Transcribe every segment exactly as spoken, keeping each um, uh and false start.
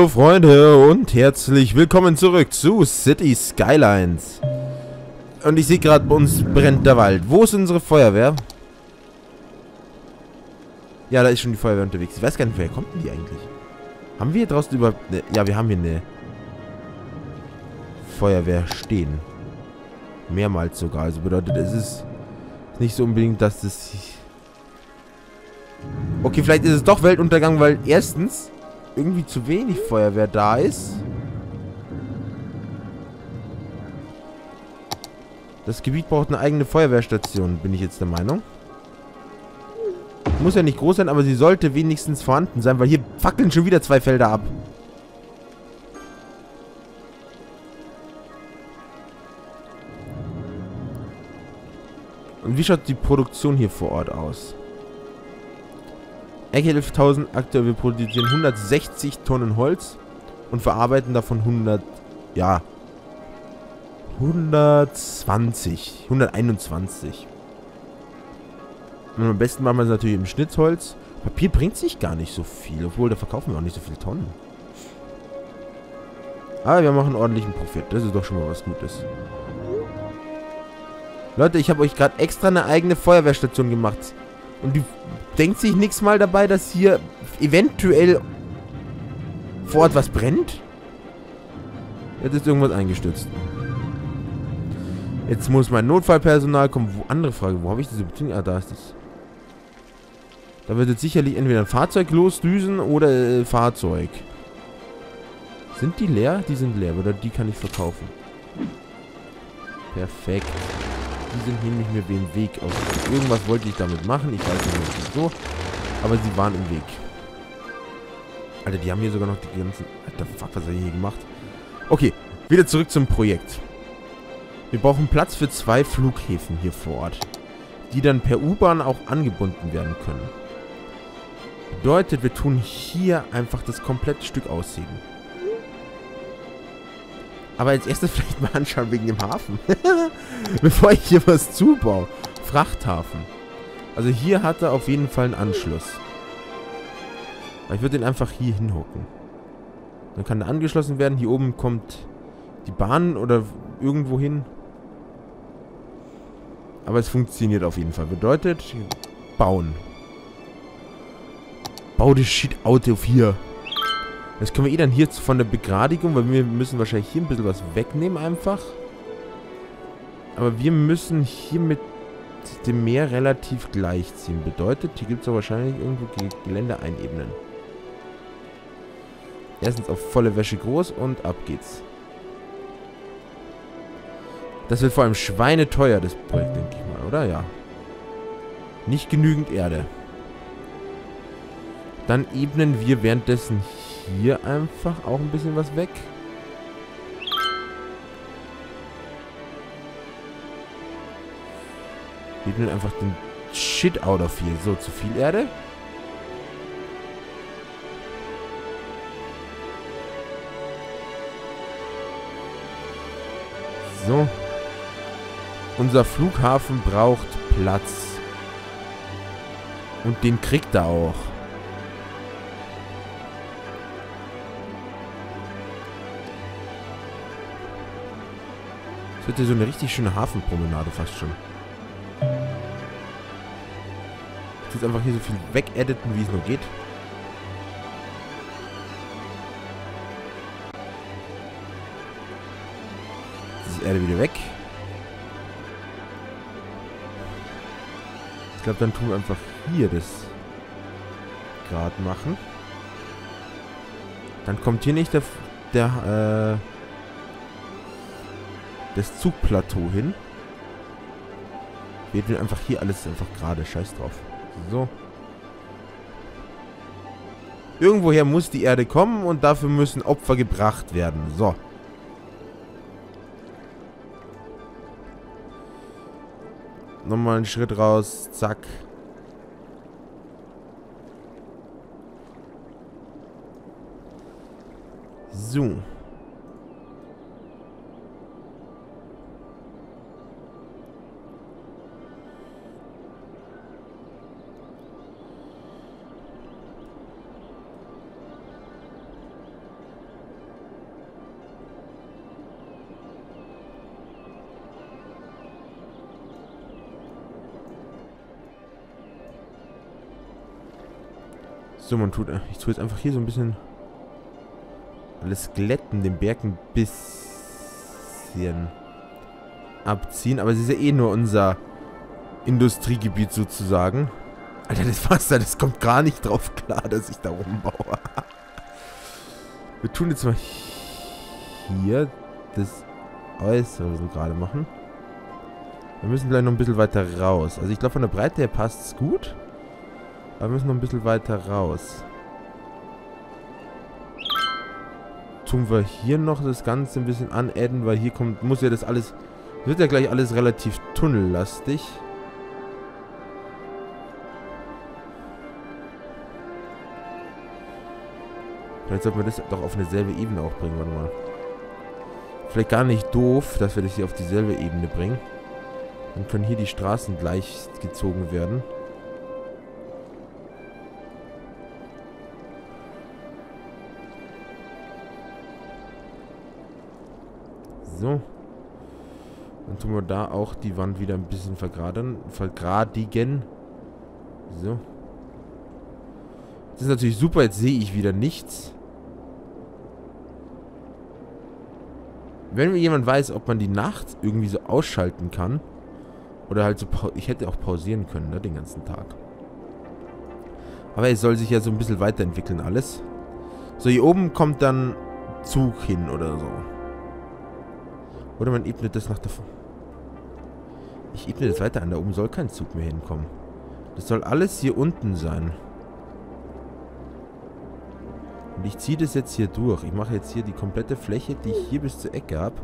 Hallo Freunde und herzlich willkommen zurück zu Cities Skylines. Und ich sehe gerade, bei uns brennt der Wald. Wo ist unsere Feuerwehr? Ja, da ist schon die Feuerwehr unterwegs. Ich weiß gar nicht, woher kommt denn die eigentlich? Haben wir hier draußen überhaupt... Ne, ja, wir haben hier eine Feuerwehr stehen. Mehrmals sogar. Also bedeutet, es ist nicht so unbedingt, dass das... Okay, vielleicht ist es doch Weltuntergang, weil erstens... irgendwie zu wenig Feuerwehr da ist. Das Gebiet braucht eine eigene Feuerwehrstation, bin ich jetzt der Meinung. Muss ja nicht groß sein, aber sie sollte wenigstens vorhanden sein, weil hier fackeln schon wieder zwei Felder ab. Und wie schaut die Produktion hier vor Ort aus? elftausend aktuell, wir produzieren hundertsechzig Tonnen Holz und verarbeiten davon hundert, ja, hundertzwanzig, hunderteinundzwanzig. Und am besten machen wir es natürlich im Schnittholz. Papier bringt sich gar nicht so viel, obwohl da verkaufen wir auch nicht so viele Tonnen. Aber wir machen einen ordentlichen Profit, das ist doch schon mal was Gutes. Leute, ich habe euch gerade extra eine eigene Feuerwehrstation gemacht. Und die denkt sich nichts mal dabei, dass hier eventuell vor Ort was brennt? Jetzt ist irgendwas eingestürzt. Jetzt muss mein Notfallpersonal kommen. Wo, andere Frage, wo habe ich diese Beziehung? Ah, da ist es. Da wird jetzt sicherlich entweder ein Fahrzeug losdüsen oder äh, Fahrzeug. Sind die leer? Die sind leer, oder die kann ich verkaufen. Perfekt. Die sind nämlich mir den Weg aus. Irgendwas wollte ich damit machen. Ich weiß nicht so. Aber sie waren im Weg. Alter, die haben hier sogar noch die ganzen... Alter, fuck, was habe ich hier gemacht? Okay, wieder zurück zum Projekt. Wir brauchen Platz für zwei Flughäfen hier vor Ort. Die dann per U-Bahn auch angebunden werden können. Bedeutet, wir tun hier einfach das komplette Stück ausheben. Aber als erstes vielleicht mal anschauen wegen dem Hafen. Bevor ich hier was zubaue. Frachthafen. Also hier hat er auf jeden Fall einen Anschluss. Aber ich würde den einfach hier hinhocken. Dann kann er angeschlossen werden. Hier oben kommt die Bahn oder irgendwo hin. Aber es funktioniert auf jeden Fall. Bedeutet, bauen. Bau das Shit out of here. Das können wir eh dann hier von der Begradigung, weil wir müssen wahrscheinlich hier ein bisschen was wegnehmen einfach. Aber wir müssen hier mit dem Meer relativ gleich ziehen. Bedeutet, hier gibt es doch wahrscheinlich irgendwo Gelände einebnen. Erstens auf volle Wäsche groß und ab geht's. Das wird vor allem schweineteuer, das Projekt, denke ich mal, oder? Ja. Nicht genügend Erde. Dann ebnen wir währenddessen hier... hier einfach auch ein bisschen was weg. Wir nehmen einfach den Shit out of hier. So, zu viel Erde. So. Unser Flughafen braucht Platz. Und den kriegt er auch. Das wird ja so eine richtig schöne Hafenpromenade fast schon. Ich muss einfach hier so viel wegediten, wie es nur geht. Diese Erde wieder weg. Ich glaube, dann tun wir einfach hier das gerade machen. Dann kommt hier nicht der... der äh... das Zugplateau hin. Wir tun einfach hier alles einfach gerade. Scheiß drauf. So. Irgendwoher muss die Erde kommen und dafür müssen Opfer gebracht werden. So. Nochmal einen Schritt raus. Zack. So. So, man tut... Ich tue jetzt einfach hier so ein bisschen... alles glätten, den Berg ein bisschen abziehen. Aber es ist ja eh nur unser Industriegebiet sozusagen. Alter, das Wasser, das kommt gar nicht drauf klar, dass ich da rumbaue. Wir tun jetzt mal hier das Äußere so gerade machen. Wir müssen gleich noch ein bisschen weiter raus. Also ich glaube, von der Breite her passt es gut. Aber wir müssen noch ein bisschen weiter raus. Tun wir hier noch das Ganze ein bisschen anadden, weil hier kommt, muss ja das alles, wird ja gleich alles relativ tunnellastig. Vielleicht sollten wir das doch auf eine selbe Ebene auch bringen, warte mal. Vielleicht gar nicht doof, dass wir das hier auf dieselbe Ebene bringen. Dann können hier die Straßen gleich gezogen werden. So. Dann tun wir da auch die Wand wieder ein bisschen vergraden, vergradigen. So. Das ist natürlich super, jetzt sehe ich wieder nichts. Wenn mir jemand weiß, ob man die Nacht irgendwie so ausschalten kann. Oder halt so, ich hätte auch pausieren können, ne, den ganzen Tag. Aber es soll sich ja so ein bisschen weiterentwickeln alles. So, hier oben kommt dann Zug hin oder so. Oder man ebnet das nach der... Ich ebne das weiter an, da oben soll kein Zug mehr hinkommen. Das soll alles hier unten sein. Und ich ziehe das jetzt hier durch. Ich mache jetzt hier die komplette Fläche, die ich hier bis zur Ecke habe.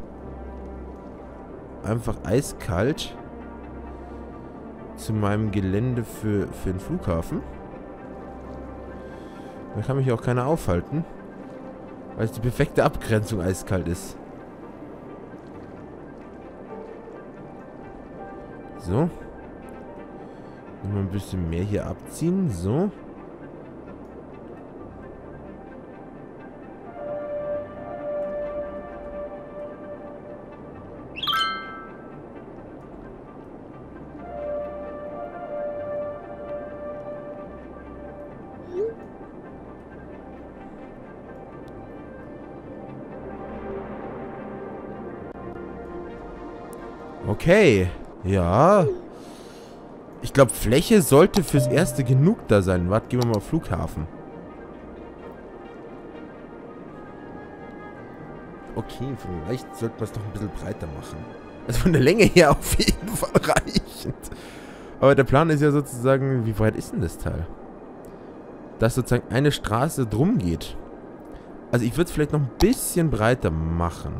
Einfach eiskalt zu meinem Gelände für, für den Flughafen. Da kann mich auch keiner aufhalten, weil es die perfekte Abgrenzung eiskalt ist. So. Nochmal ein bisschen mehr hier abziehen. So. Okay. Ja. Ich glaube, Fläche sollte fürs Erste genug da sein. Warte, gehen wir mal auf Flughafen. Okay, vielleicht sollten wir es noch ein bisschen breiter machen. Also von der Länge her auf jeden Fall reichend. Aber der Plan ist ja sozusagen, wie breit ist denn das Teil? Dass sozusagen eine Straße drum geht. Also ich würde es vielleicht noch ein bisschen breiter machen.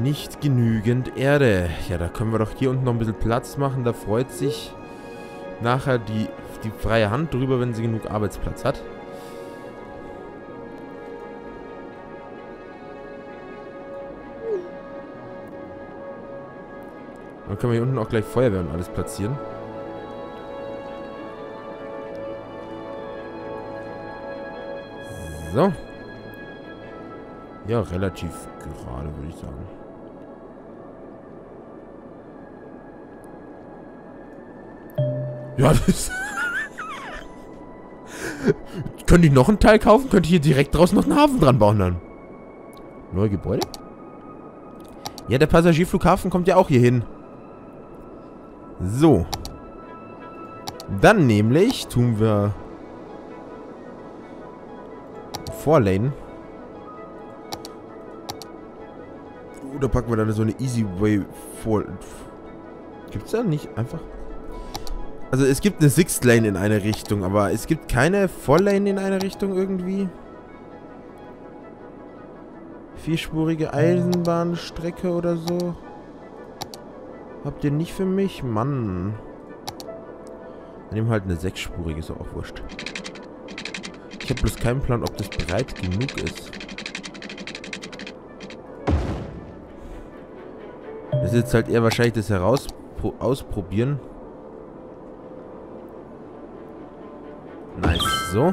Nicht genügend Erde. Ja, da können wir doch hier unten noch ein bisschen Platz machen. Da freut sich nachher die, die freie Hand drüber, wenn sie genug Arbeitsplatz hat. Dann können wir hier unten auch gleich Feuerwehr und alles platzieren. So. Ja, relativ gerade, würde ich sagen. Ja, das... Könnte ich noch einen Teil kaufen? Könnte ich hier direkt draußen noch einen Hafen dran bauen dann? Neue Gebäude? Ja, der Passagierflughafen kommt ja auch hier hin. So. Dann nämlich tun wir... Vorlane. Oder packen wir dann so eine Easy Way vor. Gibt es da nicht einfach? Also es gibt eine Sixth Lane in eine Richtung, aber es gibt keine Four Lane in eine Richtung irgendwie. Vierspurige Eisenbahnstrecke oder so. Habt ihr nicht für mich? Mann. Wir nehmen halt eine sechsspurige, ist auch wurscht. Ich habe bloß keinen Plan, ob das breit genug ist. Das ist jetzt halt eher wahrscheinlich das heraus ausprobieren. Nice. So.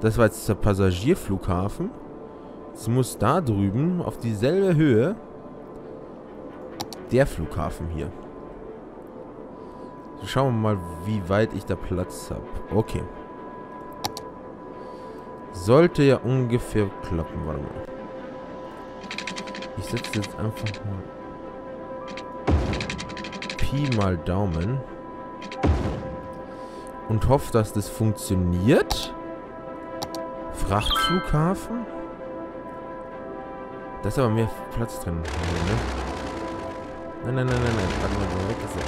Das war jetzt der Passagierflughafen. Jetzt muss da drüben auf dieselbe Höhe der Flughafen hier. So, schauen wir mal, wie weit ich da Platz habe. Okay. Sollte ja ungefähr klappen. Warte mal. Ich setze jetzt einfach mal Pi mal Daumen und hoffe, dass das funktioniert. Frachtflughafen. Da ist aber mehr Platz drin. Nein, nein, nein, nein, nein. Warte mal, so weg ist er.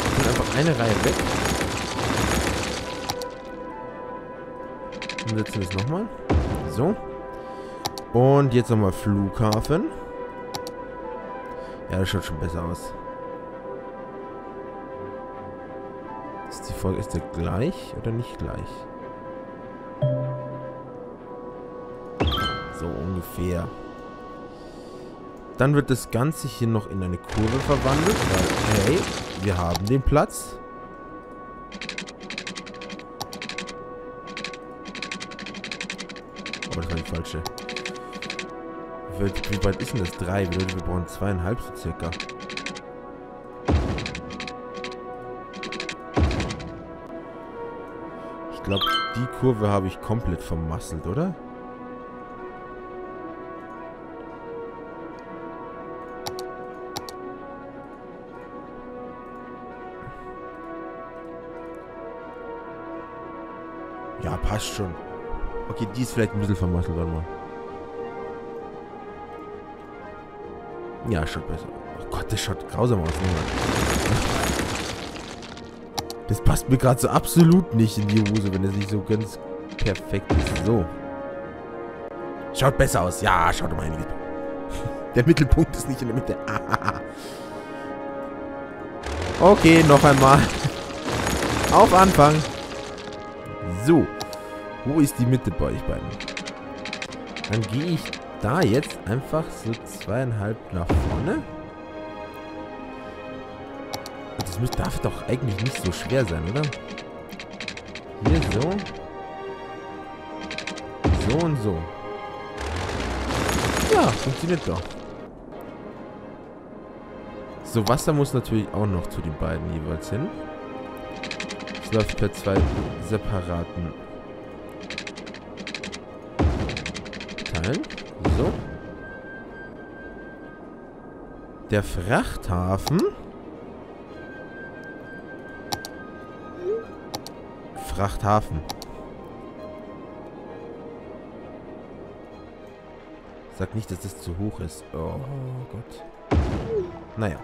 Ich bin einfach eine Reihe weg. Und setzen wir es nochmal. So. Und jetzt nochmal Flughafen. Ja, das schaut schon besser aus. Ist die Folge, ist der gleich oder nicht gleich? So ungefähr. Dann wird das Ganze hier noch in eine Kurve verwandelt, weil, hey, wir haben den Platz. Oh, das war die falsche. Wie weit ist denn das? Drei. Wir brauchen zweieinhalb so circa. Ich glaube, die Kurve habe ich komplett vermasselt, oder? Ja, passt schon. Okay, die ist vielleicht ein bisschen vermasselt, warte mal. Ja, schaut besser. Oh Gott, das schaut grausam aus. Das passt mir gerade so absolut nicht in die Hose, wenn es nicht so ganz perfekt ist. So. Schaut besser aus. Ja, schaut um einiges. Der Mittelpunkt ist nicht in der Mitte. Ah. Okay, noch einmal. Auf Anfang. So. Wo ist die Mitte bei euch beiden? Dann gehe ich da jetzt einfach so zweieinhalb nach vorne. Das muss, darf doch eigentlich nicht so schwer sein, oder? Hier so. So und so. Ja, funktioniert doch. So, Wasser muss natürlich auch noch zu den beiden jeweils hin. Das läuft per zwei separaten Teilen. So. Der Frachthafen. Frachthafen. Sag nicht, dass das zu hoch ist. Oh Gott. Naja.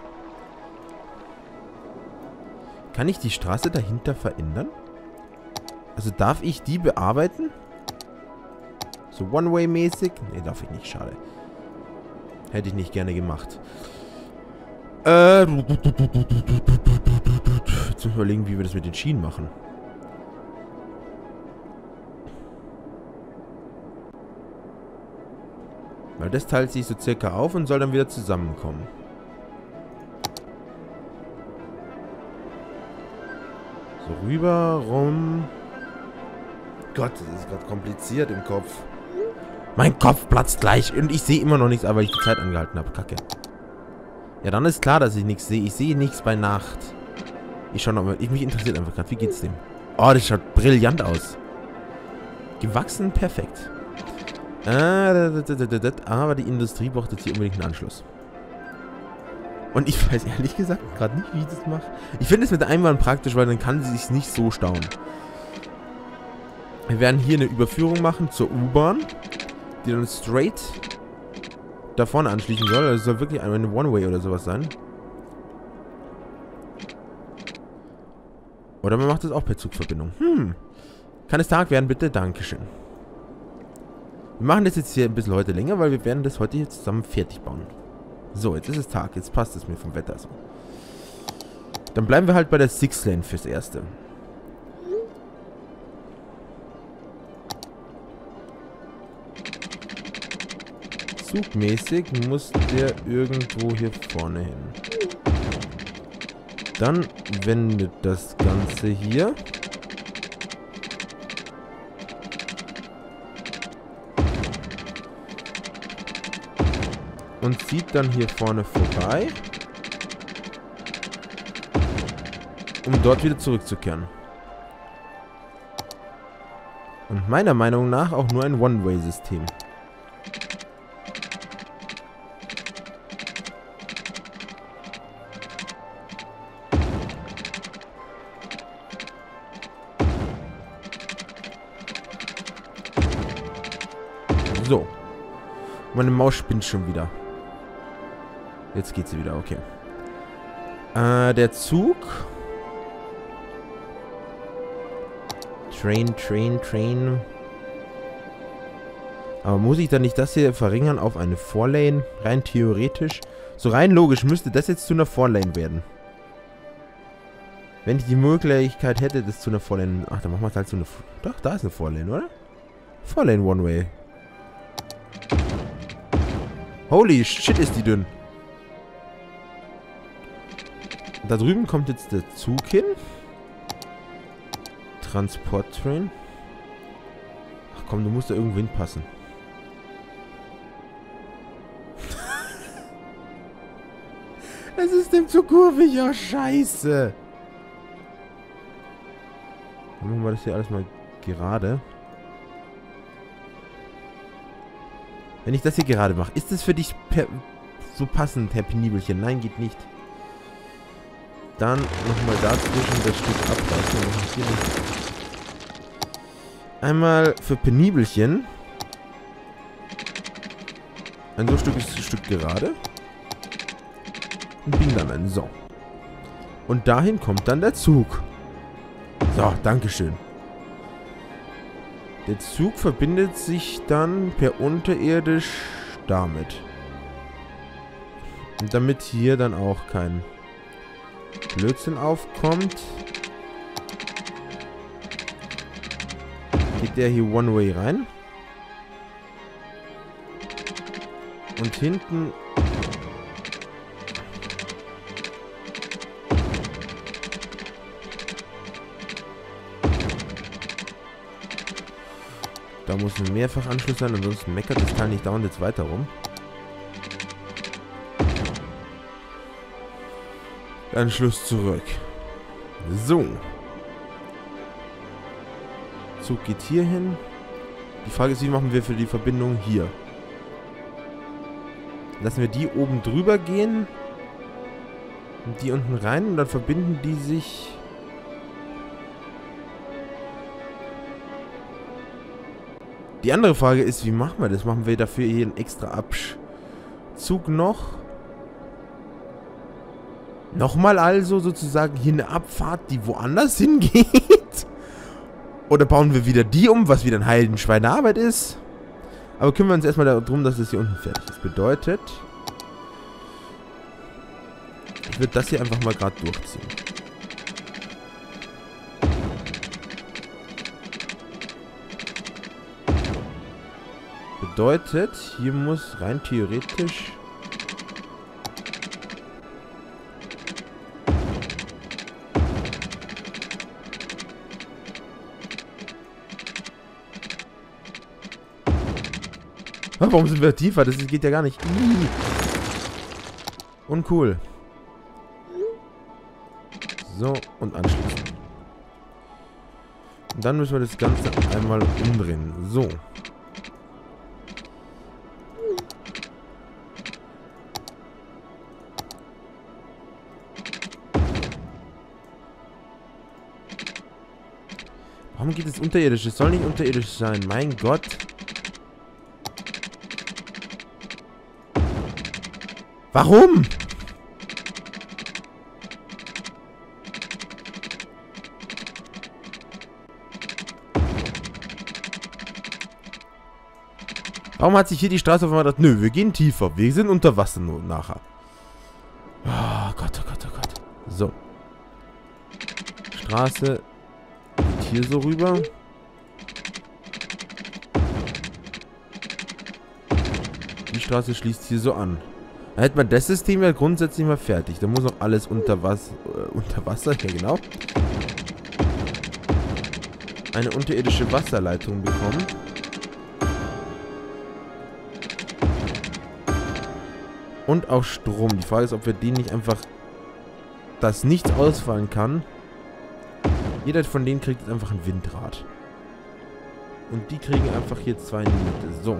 Kann ich die Straße dahinter verändern? Also darf ich die bearbeiten? So One-Way-mäßig? Ne, darf ich nicht. Schade. Hätte ich nicht gerne gemacht. Äh. Jetzt müssen wir überlegen, wie wir das mit den Schienen machen. Weil das teilt sich so circa auf und soll dann wieder zusammenkommen. So rüber, rum. Gott, das ist gerade kompliziert im Kopf. Mein Kopf platzt gleich und ich sehe immer noch nichts, aber ich die Zeit angehalten habe. Kacke. Ja, dann ist klar, dass ich nichts sehe. Ich sehe nichts bei Nacht. Ich schaue nochmal. Mich interessiert einfach gerade. Wie geht's dem? Oh, das schaut brillant aus. Gewachsen, perfekt. Aber die Industrie braucht jetzt hier unbedingt einen Anschluss. Und ich weiß ehrlich gesagt gerade nicht, wie ich das mache. Ich finde es mit der Einbahn praktisch, weil dann kann sie sich nicht so stauen. Wir werden hier eine Überführung machen zur U-Bahn, die dann straight da vorne anschließen soll. Also es soll wirklich eine One-Way oder sowas sein. Oder man macht das auch per Zugverbindung. Hm. Kann es Tag werden, bitte? Dankeschön. Wir machen das jetzt hier ein bisschen heute länger, weil wir werden das heute hier zusammen fertig bauen. So, jetzt ist es Tag. Jetzt passt es mir vom Wetter so. Dann bleiben wir halt bei der Six-Lane fürs Erste. Zugmäßig muss der irgendwo hier vorne hin. Dann wendet das Ganze hier. und zieht dann hier vorne vorbei, um dort wieder zurückzukehren. Und meiner Meinung nach auch nur ein One-Way-System. So. Meine Maus spinnt schon wieder. Jetzt geht sie wieder, okay. Äh, der Zug. Train, Train, Train. Aber muss ich dann nicht das hier verringern auf eine Four-Lane? Rein theoretisch. So rein logisch müsste das jetzt zu einer Four-Lane werden. Wenn ich die Möglichkeit hätte, das zu einer Four-Lane... Ach, dann machen wir es halt zu einer... Doch, da ist eine Four-Lane, oder? Four-Lane One-Way. Holy shit, ist die dünn. Da drüben kommt jetzt der Zug hin. Transporttrain. Ach komm, du musst da irgendwo hinpassen. Es ist dem zu kurvig, ja scheiße. Dann machen wir das hier alles mal gerade. Wenn ich das hier gerade mache, ist das für dich so passend, Herr Penibelchen? Nein, geht nicht. Dann nochmal dazwischen das Stück abreißen. Einmal für Penibelchen. Ein so Stück ist das Stück gerade. Und bin dann ein So. Und dahin kommt dann der Zug. So, Dankeschön. Der Zug verbindet sich dann per unterirdisch damit. Und damit hier dann auch kein Blödsinn aufkommt, geht der hier One-Way rein. Und hinten... Da muss ein Mehrfachanschluss sein, ansonsten meckert das Teil nicht dauernd jetzt weiter rum. Anschluss zurück. So. Zug geht hier hin. Die Frage ist, wie machen wir für die Verbindung hier? Lassen wir die oben drüber gehen. Und die unten rein. Und dann verbinden die sich... Die andere Frage ist, wie machen wir das? Machen wir dafür hier einen extra Abzug noch? Nochmal also sozusagen hier eine Abfahrt, die woanders hingeht? Oder bauen wir wieder die um, was wieder ein Heidenschweinearbeit ist? Aber kümmern wir uns erstmal darum, dass das hier unten fertig ist. Bedeutet, ich würde das hier einfach mal gerade durchziehen. Bedeutet, hier muss rein theoretisch ah, warum sind wir tiefer? Das geht ja gar nicht. Ii. Uncool. So, und anschließen. Und dann müssen wir das Ganze einmal umdrehen. So. Warum geht es unterirdisch? Es soll nicht unterirdisch sein. Mein Gott. Warum? Warum hat sich hier die Straße auf einmal gedacht, nö, wir gehen tiefer. Wir sind unter Wasser nur nachher. Oh Gott, oh Gott, oh Gott. So. Straße... hier so rüber. Die Straße schließt hier so an. Dann hätte man das System ja grundsätzlich mal fertig. Da muss noch alles unter Wasser... Äh, unter Wasser? Ja, genau. Eine unterirdische Wasserleitung bekommen. Und auch Strom. Die Frage ist, ob wir den nicht einfach... dass nichts ausfallen kann. Jeder von denen kriegt jetzt einfach ein Windrad. Und die kriegen einfach hier zwei in die Mitte. So.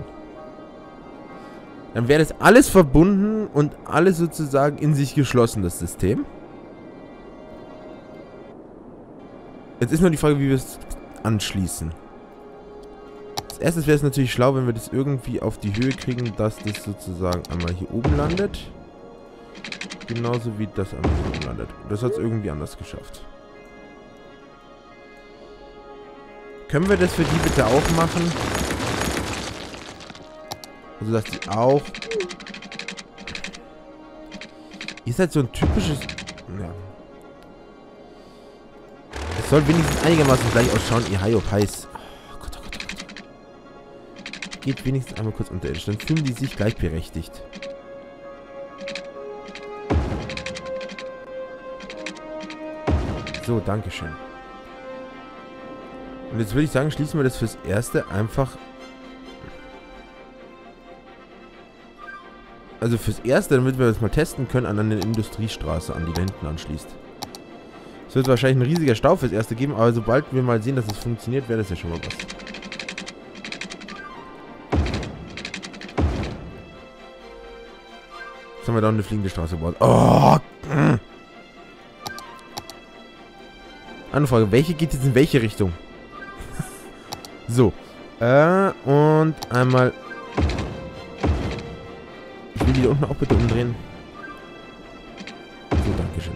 Dann wäre das alles verbunden und alles sozusagen in sich geschlossen, das System. Jetzt ist nur die Frage, wie wir es anschließen. Als erstes wäre es natürlich schlau, wenn wir das irgendwie auf die Höhe kriegen, dass das sozusagen einmal hier oben landet. Genauso wie das einmal hier oben landet. Das hat es irgendwie anders geschafft. Können wir das für die bitte auch machen? Also dass die auch... Hier ist halt so ein typisches... Ja. Es soll wenigstens einigermaßen gleich ausschauen. Ihr Hiob heiß. Oh Gott, oh Gott, oh Gott. Geht wenigstens einmal kurz unterirdisch. Dann fühlen die sich gleichberechtigt. So, Dankeschön. Und jetzt würde ich sagen, schließen wir das fürs Erste einfach... Also fürs Erste, damit wir das mal testen können, an eine Industriestraße an, die da hinten anschließt. Es wird wahrscheinlich ein riesiger Stau fürs Erste geben, aber sobald wir mal sehen, dass es funktioniert, wäre das ja schon mal was. Jetzt haben wir da eine fliegende Straße gebaut. Oh! Anfrage, welche geht jetzt in welche Richtung? So. Äh, und einmal... Ich will die da unten auch bitte umdrehen. So, Dankeschön.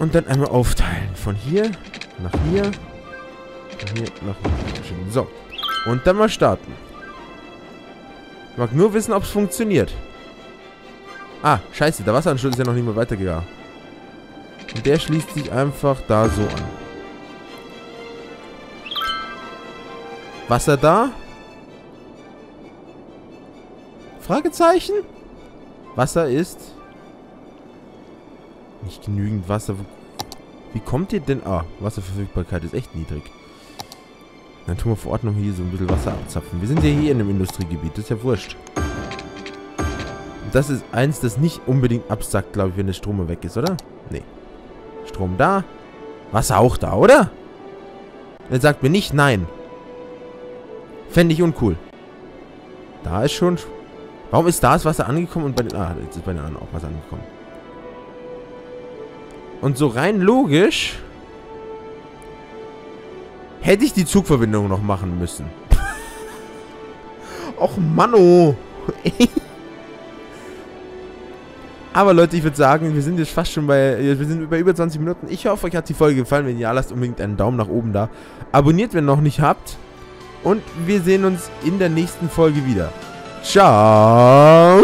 Und dann einmal aufteilen. Von hier nach hier. Von hier nach hier. Dankeschön. So. Und dann mal starten. Ich mag nur wissen, ob es funktioniert. Ah, scheiße. Der Wasseranschluss ist ja noch nicht mal weitergegangen. Und der schließt sich einfach da so an. Wasser da? Fragezeichen? Wasser ist... Nicht genügend Wasser. Wie kommt ihr denn... Ah, Wasserverfügbarkeit ist echt niedrig. Dann tun wir vor Ort noch hier so ein bisschen Wasser abzapfen. Wir sind ja hier in einem Industriegebiet. Das ist ja wurscht. Und das ist eins, das nicht unbedingt absackt, glaube ich, wenn der Strom weg ist, oder? Nee. Strom da. Wasser auch da, oder? Jetzt sagt mir nicht nein. Fände ich uncool. Da ist schon... Warum ist da das Wasser angekommen und bei den... Ah, jetzt ist bei den anderen auch was angekommen. Und so rein logisch... hätte ich die Zugverbindung noch machen müssen. Och, Manno. Aber Leute, ich würde sagen, wir sind jetzt fast schon bei... Wir sind bei über zwanzig Minuten. Ich hoffe, euch hat die Folge gefallen. Wenn ja, lasst unbedingt einen Daumen nach oben da. Abonniert, wenn ihr noch nicht habt. Und wir sehen uns in der nächsten Folge wieder. Ciao!